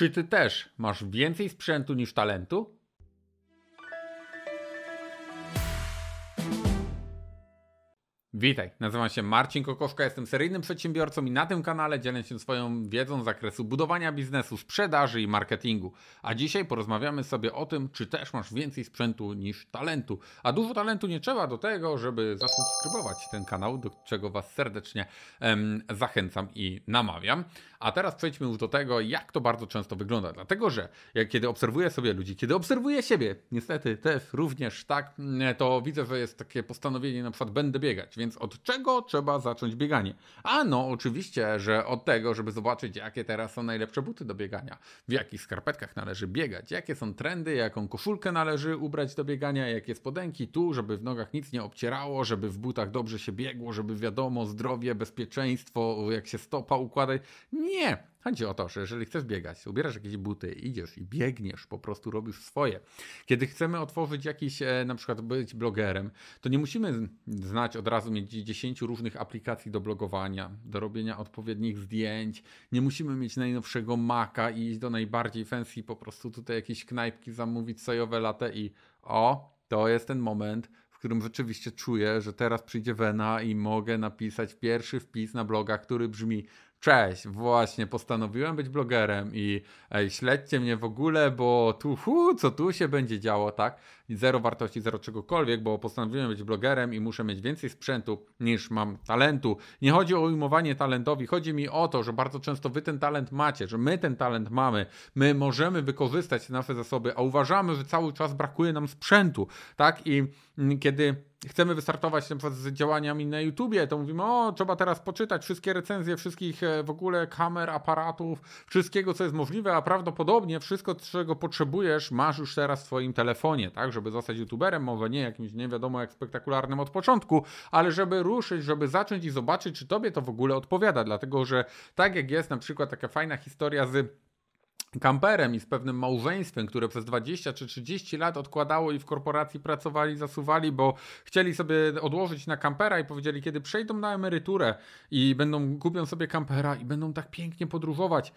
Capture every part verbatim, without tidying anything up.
Czy ty też masz więcej sprzętu niż talentu? Witaj, nazywam się Marcin Kokoszka, jestem seryjnym przedsiębiorcą i na tym kanale dzielę się swoją wiedzą z zakresu budowania biznesu, sprzedaży i marketingu. A dzisiaj porozmawiamy sobie o tym, czy też masz więcej sprzętu niż talentu. A dużo talentu nie trzeba do tego, żeby zasubskrybować ten kanał, do czego Was serdecznie em, zachęcam i namawiam. A teraz przejdźmy już do tego, jak to bardzo często wygląda. Dlatego, że jak, kiedy obserwuję sobie ludzi, kiedy obserwuję siebie, niestety też również tak, to widzę, że jest takie postanowienie, na przykład będę biegać. Więc od czego trzeba zacząć bieganie? A no oczywiście, że od tego, żeby zobaczyć, jakie teraz są najlepsze buty do biegania, w jakich skarpetkach należy biegać, jakie są trendy, jaką koszulkę należy ubrać do biegania, jakie spodenki tu, żeby w nogach nic nie obcierało, żeby w butach dobrze się biegło, żeby wiadomo, zdrowie, bezpieczeństwo, jak się stopa układa. Nie! Chodzi o to, że jeżeli chcesz biegać, ubierasz jakieś buty, idziesz i biegniesz, po prostu robisz swoje. Kiedy chcemy otworzyć jakiś, na przykład być blogerem, to nie musimy znać od razu, mieć dziesięciu różnych aplikacji do blogowania, do robienia odpowiednich zdjęć. Nie musimy mieć najnowszego Maca i iść do najbardziej fancy, po prostu tutaj jakieś knajpki zamówić, sojowe latte i o, to jest ten moment, w którym rzeczywiście czuję, że teraz przyjdzie wena i mogę napisać pierwszy wpis na bloga, który brzmi: cześć, właśnie postanowiłem być blogerem i ej, śledźcie mnie w ogóle, bo tu, hu, co tu się będzie działo, tak? Zero wartości, zero czegokolwiek, bo postanowiłem być blogerem i muszę mieć więcej sprzętu niż mam talentu. Nie chodzi o ujmowanie talentowi, chodzi mi o to, że bardzo często wy ten talent macie, że my ten talent mamy, my możemy wykorzystać nasze zasoby, a uważamy, że cały czas brakuje nam sprzętu, tak? I kiedy chcemy wystartować na przykład z działaniami na YouTubie, to mówimy: o, trzeba teraz poczytać wszystkie recenzje, wszystkich w ogóle kamer, aparatów, wszystkiego, co jest możliwe, a prawdopodobnie wszystko, czego potrzebujesz, masz już teraz w swoim telefonie, tak, żeby zostać YouTuberem, może nie jakimś nie wiadomo jak spektakularnym od początku, ale żeby ruszyć, żeby zacząć i zobaczyć, czy tobie to w ogóle odpowiada, dlatego, że tak jak jest na przykład taka fajna historia z kamperem i z pewnym małżeństwem, które przez dwadzieścia czy trzydzieści lat odkładało i w korporacji pracowali, zasuwali, bo chcieli sobie odłożyć na kampera i powiedzieli, kiedy przejdą na emeryturę i będą, kupią sobie kampera i będą tak pięknie podróżować.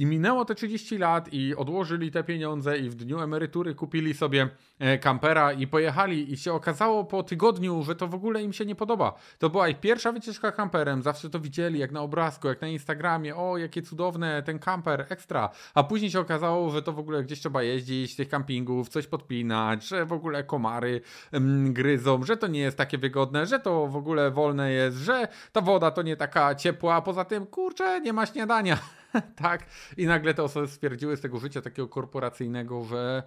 I minęło te trzydzieści lat i odłożyli te pieniądze i w dniu emerytury kupili sobie kampera i pojechali i się okazało po tygodniu, że to w ogóle im się nie podoba. To była ich pierwsza wycieczka kamperem, zawsze to widzieli jak na obrazku, jak na Instagramie, o jakie cudowne ten kamper, ekstra. A później się okazało, że to w ogóle gdzieś trzeba jeździć, tych kampingów, coś podpinać, że w ogóle komary mm, gryzą, że to nie jest takie wygodne, że to w ogóle wolne jest, że ta woda to nie taka ciepła, a poza tym kurczę, nie ma śniadania. Tak, i nagle te osoby stwierdziły z tego życia takiego korporacyjnego, że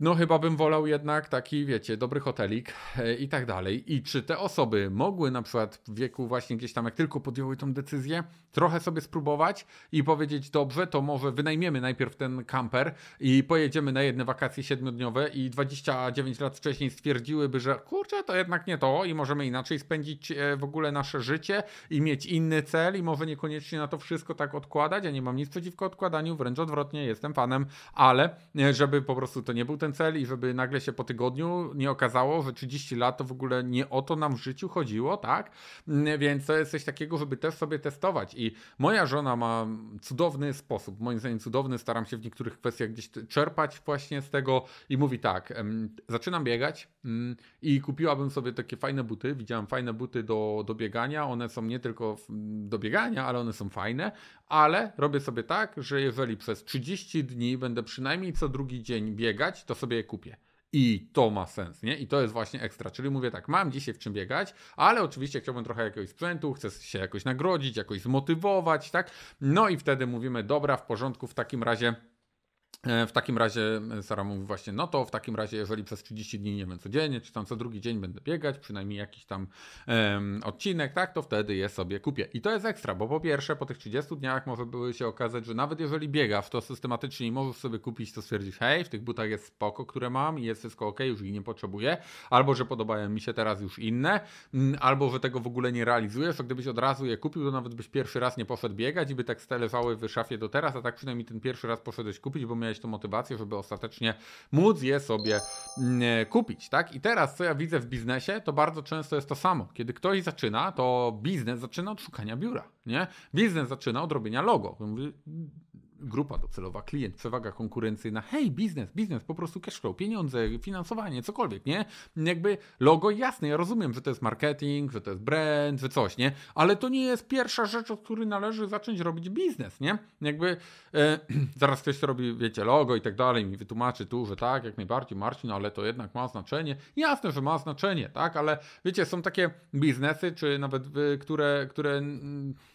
no chyba bym wolał jednak taki, wiecie, dobry hotelik i tak dalej. I czy te osoby mogły na przykład w wieku właśnie gdzieś tam, jak tylko podjęły tą decyzję, trochę sobie spróbować i powiedzieć: dobrze, to może wynajmiemy najpierw ten kamper i pojedziemy na jedne wakacje siedmiodniowe i dwadzieścia dziewięć lat wcześniej stwierdziłyby, że kurczę, to jednak nie to i możemy inaczej spędzić w ogóle nasze życie i mieć inny cel i może niekoniecznie na to wszystko tak odkładać. Ja nie mam nic przeciwko odkładaniu, wręcz odwrotnie, jestem fanem, ale żeby po prostu to nie był ten cel i żeby nagle się po tygodniu nie okazało, że trzydzieści lat to w ogóle nie o to nam w życiu chodziło, tak? Więc to jest coś takiego, żeby też sobie testować. I moja żona ma cudowny sposób, moim zdaniem cudowny, staram się w niektórych kwestiach gdzieś czerpać właśnie z tego i mówi tak: zaczynam biegać i kupiłabym sobie takie fajne buty, widziałam fajne buty do, do biegania, one są nie tylko do biegania, ale one są fajne, ale robię sobie tak, że jeżeli przez trzydzieści dni będę przynajmniej co drugi dzień biegać, to sobie je kupię. I to ma sens, nie? I to jest właśnie ekstra. Czyli mówię tak, mam dzisiaj w czym biegać, ale oczywiście chciałbym trochę jakiegoś sprzętu, chcę się jakoś nagrodzić, jakoś zmotywować, tak? No i wtedy mówimy: dobra, w porządku, w takim razie W takim razie, Sara mówi właśnie, no to w takim razie, jeżeli przez trzydzieści dni, nie wiem, codziennie, czy tam co drugi dzień będę biegać, przynajmniej jakiś tam um, odcinek, tak, to wtedy je sobie kupię. I to jest ekstra, bo po pierwsze, po tych trzydziestu dniach może były się okazać, że nawet jeżeli biegasz to systematycznie i możesz sobie kupić, to stwierdzisz: hej, w tych butach jest spoko, które mam i jest wszystko okej, już ich nie potrzebuję, albo że podobają mi się teraz już inne, albo że tego w ogóle nie realizujesz, a gdybyś od razu je kupił, to nawet byś pierwszy raz nie poszedł biegać i by tak leżały w szafie do teraz, a tak przynajmniej ten pierwszy raz poszedłeś kupić, bo miałeś tą motywację, żeby ostatecznie móc je sobie kupić, tak? I teraz, co ja widzę w biznesie, to bardzo często jest to samo. Kiedy ktoś zaczyna, to biznes zaczyna od szukania biura, nie? Biznes zaczyna od robienia logo. Mówi: grupa docelowa, klient, przewaga konkurencyjna, hej, biznes, biznes, po prostu cash flow, pieniądze, finansowanie, cokolwiek, nie? Jakby logo, jasne, ja rozumiem, że to jest marketing, że to jest brand, że coś, nie? Ale to nie jest pierwsza rzecz, od której należy zacząć robić biznes, nie? Jakby e, zaraz ktoś robi, wiecie, logo i tak dalej, mi wytłumaczy tu, że tak, jak najbardziej, Marcin, ale to jednak ma znaczenie. Jasne, że ma znaczenie, tak? Ale wiecie, są takie biznesy, czy nawet y, które, które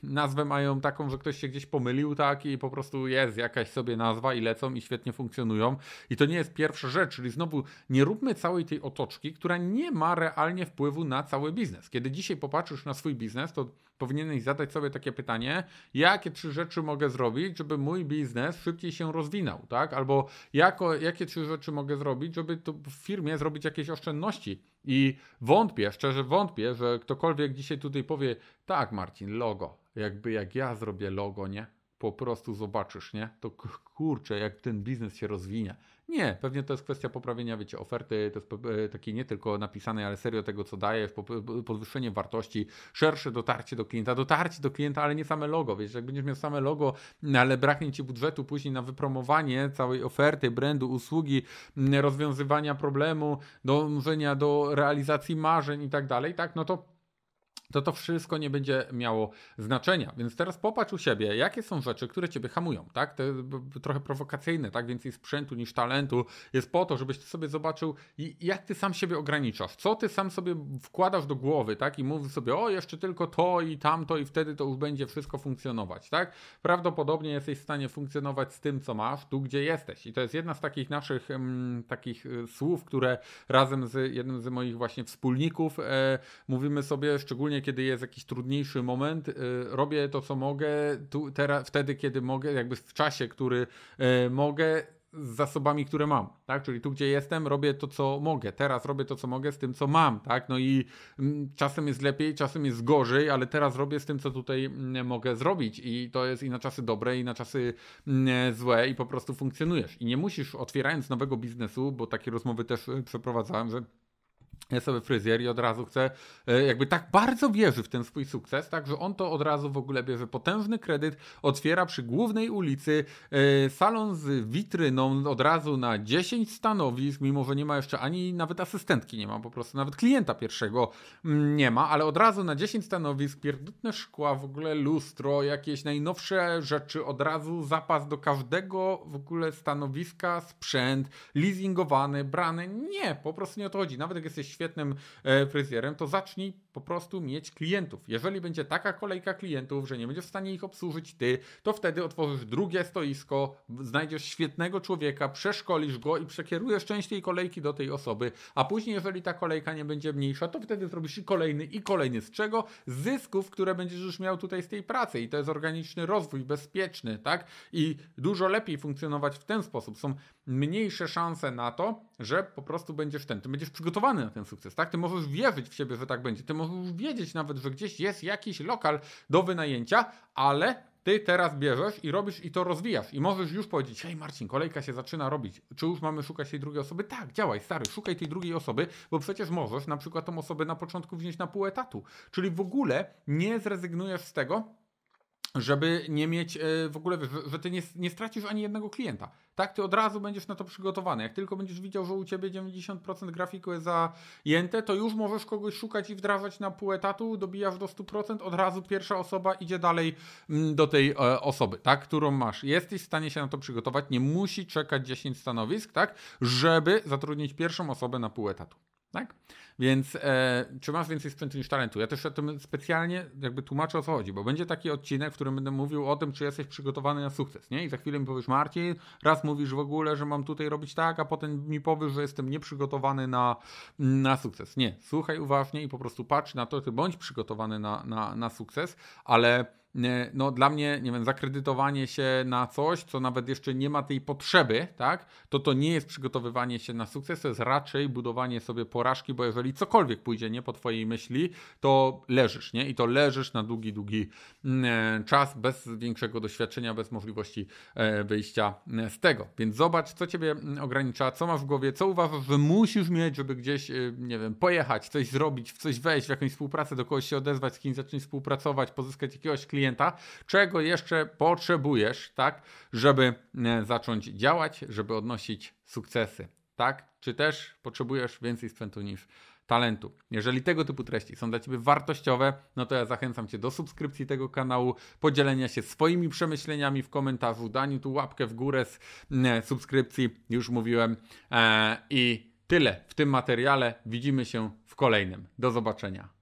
nazwę mają taką, że ktoś się gdzieś pomylił, tak? I po prostu jest jakaś sobie nazwa i lecą i świetnie funkcjonują. I to nie jest pierwsza rzecz, czyli znowu nie róbmy całej tej otoczki, która nie ma realnie wpływu na cały biznes. Kiedy dzisiaj popatrzysz na swój biznes, to powinieneś zadać sobie takie pytanie, jakie trzy rzeczy mogę zrobić, żeby mój biznes szybciej się rozwinął, tak? Albo jako, jakie trzy rzeczy mogę zrobić, żeby to w firmie zrobić jakieś oszczędności. I wątpię, szczerze wątpię, że ktokolwiek dzisiaj tutaj powie, tak Marcin, logo, jakby jak ja zrobię logo, nie? Po prostu zobaczysz, nie? To kurczę, jak ten biznes się rozwinie. Nie, pewnie to jest kwestia poprawienia, wiecie, oferty, to jest takiej nie tylko napisanej, ale serio tego, co dajesz, podwyższenie wartości, szersze dotarcie do klienta, dotarcie do klienta, ale nie same logo, wiesz, jak będziesz miał same logo, ale braknie Ci budżetu później na wypromowanie całej oferty, brandu, usługi, rozwiązywania problemu, dążenia do realizacji marzeń i tak dalej, tak, no to to to wszystko nie będzie miało znaczenia. Więc teraz popatrz u siebie, jakie są rzeczy, które Ciebie hamują, tak? Te trochę prowokacyjne, tak? Więcej sprzętu niż talentu jest po to, żebyś sobie zobaczył, jak Ty sam siebie ograniczasz, co Ty sam sobie wkładasz do głowy, tak? I mówisz sobie, o, jeszcze tylko to i tamto i wtedy to już będzie wszystko funkcjonować, tak? Prawdopodobnie jesteś w stanie funkcjonować z tym, co masz, tu, gdzie jesteś. I to jest jedna z takich naszych m, takich słów, które razem z jednym z moich właśnie wspólników e, mówimy sobie, szczególnie kiedy jest jakiś trudniejszy moment, y, robię to, co mogę, tu, teraz, wtedy, kiedy mogę, jakby w czasie, który y, mogę, z zasobami, które mam, tak? Czyli tu, gdzie jestem, robię to, co mogę. Teraz robię to, co mogę z tym, co mam, tak? No i m, czasem jest lepiej, czasem jest gorzej, ale teraz robię z tym, co tutaj m, mogę zrobić i to jest i na czasy dobre, i na czasy m, złe i po prostu funkcjonujesz. I nie musisz, otwierając nowego biznesu, bo takie rozmowy też y, przeprowadzałem, że ja sobie fryzjer i od razu chcę, jakby tak bardzo wierzy w ten swój sukces, tak, że on to od razu w ogóle bierze potężny kredyt, otwiera przy głównej ulicy yy, salon z witryną od razu na dziesięć stanowisk, mimo że nie ma jeszcze ani nawet asystentki, nie ma po prostu, nawet klienta pierwszego nie ma, ale od razu na dziesięć stanowisk, pierdutne szkła, w ogóle lustro, jakieś najnowsze rzeczy, od razu zapas do każdego w ogóle stanowiska, sprzęt, leasingowany, brany, nie, po prostu nie o to chodzi, nawet jak jesteś świetnym fryzjerem, to zacznij po prostu mieć klientów. Jeżeli będzie taka kolejka klientów, że nie będziesz w stanie ich obsłużyć ty, to wtedy otworzysz drugie stoisko, znajdziesz świetnego człowieka, przeszkolisz go i przekierujesz część tej kolejki do tej osoby, a później jeżeli ta kolejka nie będzie mniejsza, to wtedy zrobisz i kolejny i kolejny. Z czego? Z zysków, które będziesz już miał tutaj z tej pracy i to jest organiczny rozwój, bezpieczny, tak? I dużo lepiej funkcjonować w ten sposób. Są mniejsze szanse na to, że po prostu będziesz ten, ty będziesz przygotowany na ten sukces, tak? Ty możesz wierzyć w siebie, że tak będzie. Ty możesz wiedzieć nawet, że gdzieś jest jakiś lokal do wynajęcia, ale Ty teraz bierzesz i robisz i to rozwijasz. I możesz już powiedzieć, hej Marcin, kolejka się zaczyna robić. Czy już mamy szukać tej drugiej osoby? Tak, działaj stary, szukaj tej drugiej osoby, bo przecież możesz na przykład tą osobę na początku wziąć na pół etatu. Czyli w ogóle nie zrezygnujesz z tego, żeby nie mieć w ogóle, że ty nie, nie stracisz ani jednego klienta. Tak, ty od razu będziesz na to przygotowany. Jak tylko będziesz widział, że u ciebie dziewięćdziesiąt procent grafiku jest zajęte, to już możesz kogoś szukać i wdrażać na pół etatu, dobijasz do stu procent, od razu pierwsza osoba idzie dalej do tej osoby, tak, którą masz. Jesteś w stanie się na to przygotować, nie musi czekać dziesięć stanowisk, tak, żeby zatrudnić pierwszą osobę na pół etatu. Tak? Więc e, czy masz więcej sprzętu niż talentu? Ja też o tym specjalnie jakby tłumaczę, o co chodzi, bo będzie taki odcinek, w którym będę mówił o tym, czy jesteś przygotowany na sukces, nie? I za chwilę mi powiesz, Marcin, raz mówisz w ogóle, że mam tutaj robić tak, a potem mi powiesz, że jestem nieprzygotowany na, na sukces. Nie, słuchaj uważnie i po prostu patrz na to, ty bądź przygotowany na, na, na sukces, ale no dla mnie, nie wiem, zakredytowanie się na coś, co nawet jeszcze nie ma tej potrzeby, tak, to to nie jest przygotowywanie się na sukces, to jest raczej budowanie sobie porażki, bo jeżeli cokolwiek pójdzie nie po twojej myśli, to leżysz, nie? I to leżysz na długi, długi czas, bez większego doświadczenia, bez możliwości wyjścia z tego. Więc zobacz, co ciebie ogranicza, co masz w głowie, co uważasz, że musisz mieć, żeby gdzieś, nie wiem, pojechać, coś zrobić, w coś wejść, w jakąś współpracę, do kogoś się odezwać, z kimś zacząć współpracować, pozyskać jakiegoś klienta, klienta, czego jeszcze potrzebujesz, tak, żeby zacząć działać, żeby odnosić sukcesy, tak? Czy też potrzebujesz więcej sprzętu niż talentu. Jeżeli tego typu treści są dla Ciebie wartościowe, no to ja zachęcam Cię do subskrypcji tego kanału, podzielenia się swoimi przemyśleniami w komentarzu, daniu tu łapkę w górę z subskrypcji, już mówiłem. Eee, i tyle w tym materiale. Widzimy się w kolejnym. Do zobaczenia.